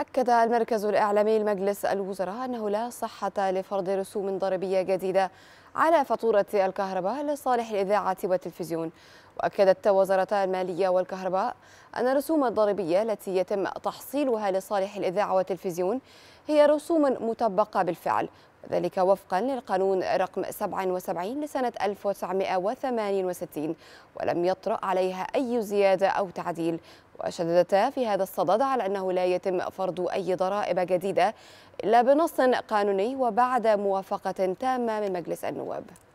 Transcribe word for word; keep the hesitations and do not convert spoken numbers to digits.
أكد المركز الإعلامي لمجلس الوزراء أنه لا صحة لفرض رسوم ضريبية جديدة على فاتورة الكهرباء لصالح الإذاعة والتلفزيون. وأكدت وزارتا المالية والكهرباء أن الرسوم الضريبية التي يتم تحصيلها لصالح الإذاعة والتلفزيون هي رسوم مطبقة بالفعل، وذلك وفقا للقانون رقم سبعة وسبعين لسنة ألف وتسعمئة وثمانية وستين، ولم يطرأ عليها أي زيادة أو تعديل. وشددتا في هذا الصدد على أنه لا يتم فرض أي ضرائب جديدة إلا بنص قانوني وبعد موافقة تامة من مجلس النواب.